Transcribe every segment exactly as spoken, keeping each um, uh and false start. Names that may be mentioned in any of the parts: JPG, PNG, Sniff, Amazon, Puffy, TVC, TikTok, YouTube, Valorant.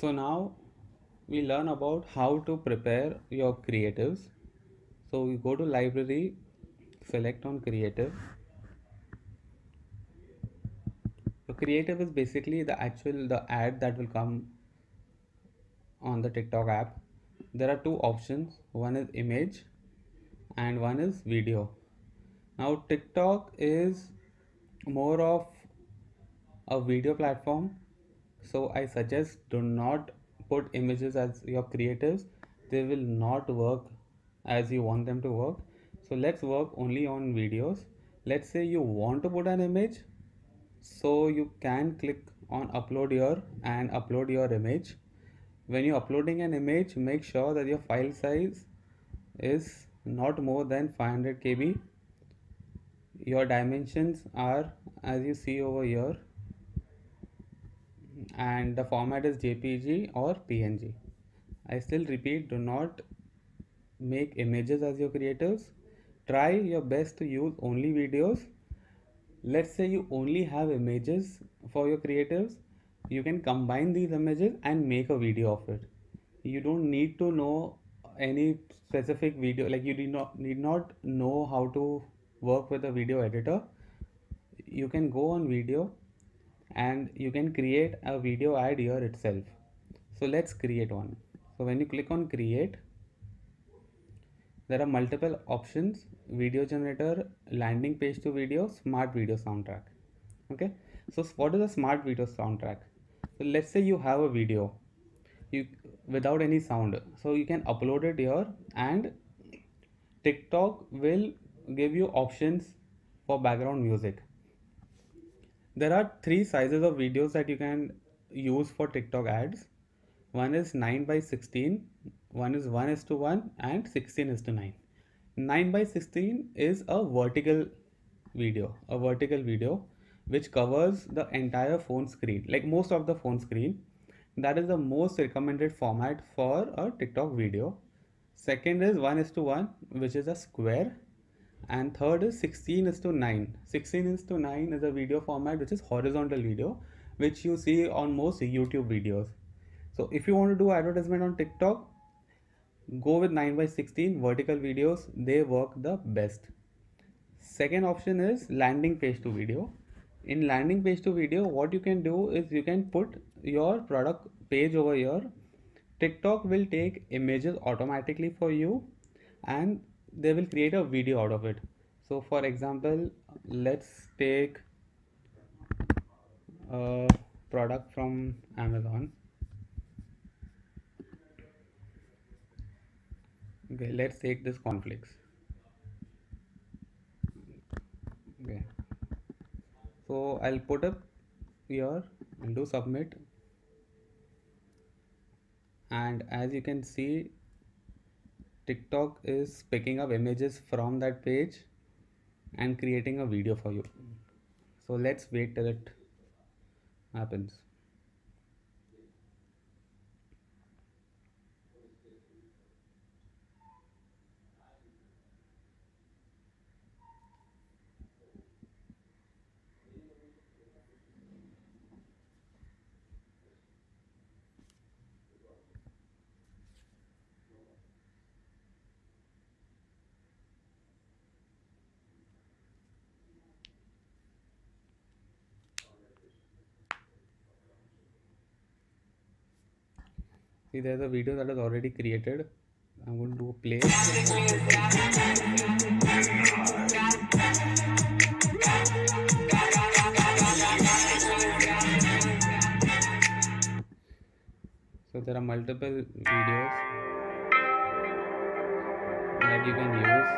So now we learn about how to prepare your creatives. So we go to library, select on creative. The creative is basically the actual the ad that will come on the TikTok app. There are two options, one is image and one is video. Now TikTok is more of a video platform, so I suggest do not put images as your creatives. They will not work as you want them to work. So let's work only on videos. Let's say you want to put an image, so you can click on upload here and upload your image. When you're uploading an image, make sure that your file size is not more than five hundred K B. Your dimensions are as you see over here, and the format is J P G or P N G. I still repeat, do not make images as your creatives. Try your best to use only videos. Let's say you only have images for your creatives, you can combine these images and make a video of it. You don't need to know any specific video, like you did not need not know how to work with a video editor. You can go on video and you can create a video ad here itself. So let's create one. So when you click on create, there are multiple options: video generator, landing page to video, smart video soundtrack. Okay, so what is a smart video soundtrack? So let's say you have a video you without any sound, so you can upload it here and TikTok will give you options for background music. There are three sizes of videos that you can use for TikTok ads. One is nine by sixteen, one is one is to one, and sixteen is to nine. nine by sixteen is a vertical video, a vertical video which covers the entire phone screen, like most of the phone screen. That is the most recommended format for a TikTok video. Second is one is to one, which is a square. And third is sixteen is to nine. sixteen is to nine is a video format which is horizontal video, which you see on most YouTube videos. So if you want to do advertisement on TikTok, go with nine by sixteen vertical videos. They work the best. Second option is landing page to video. In landing page to video, what you can do is you can put your product page over here. TikTok will take images automatically for you and they will create a video out of it. So for example, let's take a product from Amazon. Okay, let's take this cornflakes. Okay, so I'll put up here and do submit, and as you can see, TikTok is picking up images from that page and creating a video for you. So let's wait till it happens. See, there's a video that is already created. I'm going to do a play. So there are multiple videos that you can use.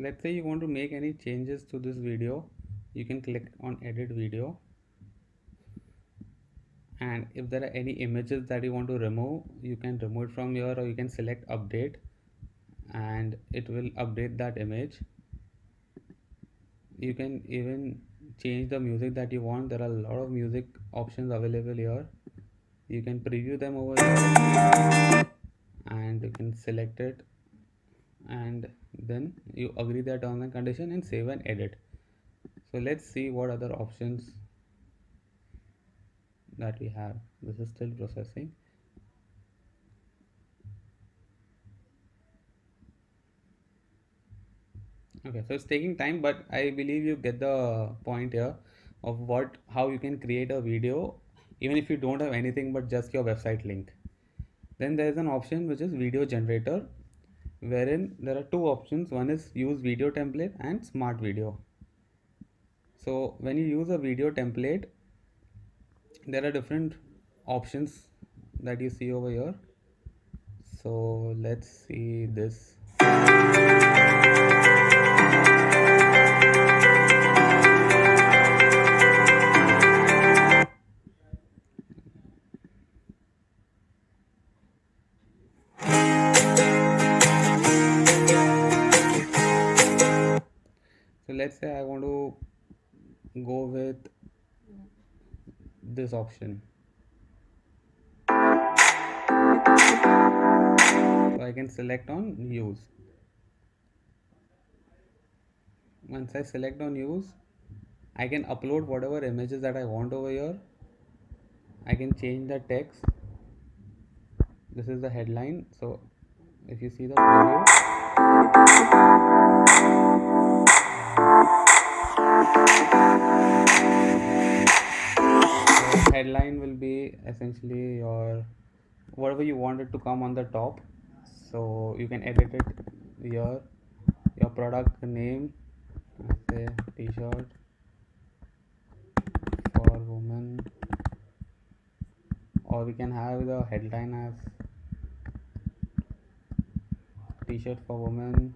Let's say you want to make any changes to this video, you can click on edit video, and if there are any images that you want to remove, you can remove it from here, or you can select update and it will update that image. You can even change the music that you want. There are a lot of music options available here. You can preview them over here and you can select it, and then you agree their terms and condition and save and edit. So let's see what other options that we have. This is still processing. Okay, so it's taking time, but I believe you get the point here of what how you can create a video even if you don't have anything but just your website link. Then there is an option which is video generator, wherein there are two options. One is use video template and smart video. So when you use a video template, there are different options that you see over here. So let's see this. So let's say I want to go with this option. So I can select on use. Once I select on use, I can upload whatever images that I want over here. I can change the text. This is the headline. So if you see the preview, the headline will be essentially your whatever you want it to come on the top. So you can edit it here, your product name, say t-shirt for women, or we can have the headline as t-shirt for women,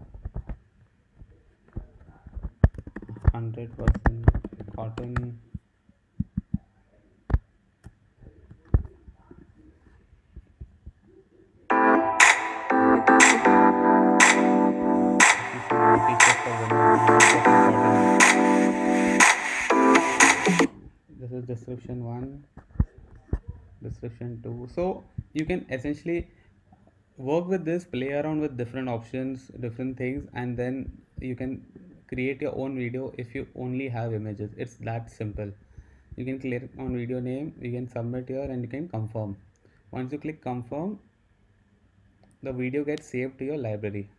one hundred percent cotton. This is description one, description two. So you can essentially work with this, play around with different options, different things, and then you can create your own video if you only have images. It's that simple. You can click on video name, you can submit here, and you can confirm. Once you click confirm, the video gets saved to your library.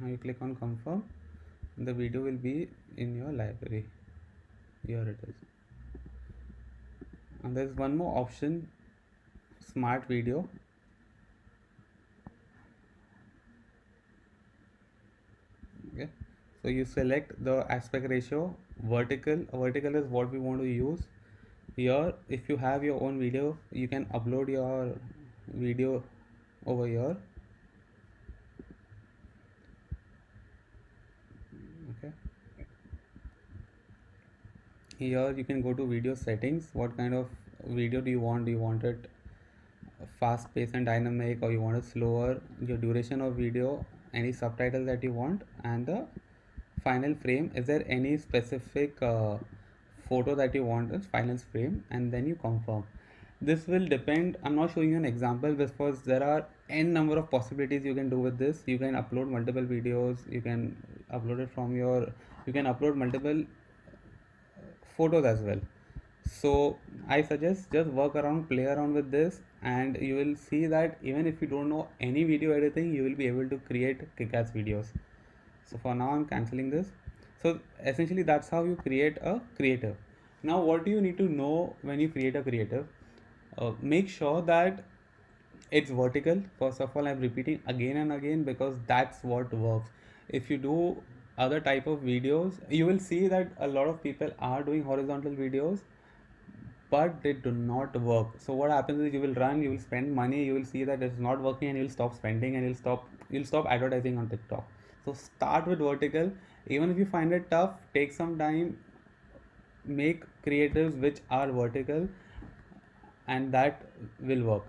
Now you click on confirm, the video will be in your library. Here it is. And there is one more option, smart video. Okay, so you select the aspect ratio, vertical. Vertical is what we want to use. Here, if you have your own video, you can upload your video over here. Here you can go to video settings. What kind of video do you want? Do you want it fast paced and dynamic, or you want it slower? Your duration of video, any subtitles that you want, and the final frame. Is there any specific uh, photo that you want is final frame, and then you confirm. This will depend. I'm not showing you an example because there are n number of possibilities you can do with this. You can upload multiple videos, you can upload it from your, you can upload multiple photos as well. So I suggest just work around, play around with this, and you will see that even if you don't know any video editing, you will be able to create kick-ass videos. So for now I'm cancelling this. So essentially that's how you create a creative. Now what do you need to know when you create a creative? Uh, make sure that it's vertical. First of all, I'm repeating again and again because that's what works. If you do other type of videos, you will see that a lot of people are doing horizontal videos, but they do not work. So what happens is you will run, you will spend money, you will see that it's not working, and you'll stop spending, and you'll stop you'll stop advertising on TikTok. So start with vertical. Even if you find it tough, take some time, make creatives which are vertical, and that will work.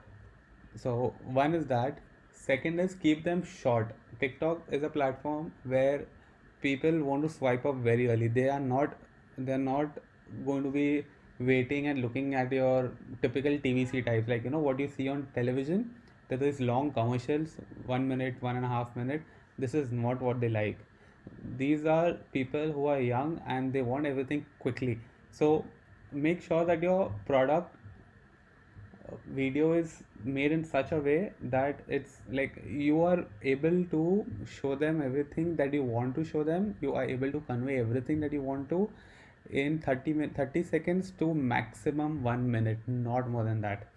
So one is that. Second is keep them short. TikTok is a platform where people want to swipe up very early. They are not they're not going to be waiting and looking at your typical T V C types, like, you know, what you see on television. There is long commercials, one minute, one and a half minute. This is not what they like. These are people who are young and they want everything quickly. So make sure that your product video is made in such a way that it's like you are able to show them everything that you want to show them. You are able to convey everything that you want to in thirty seconds to maximum one minute, not more than that.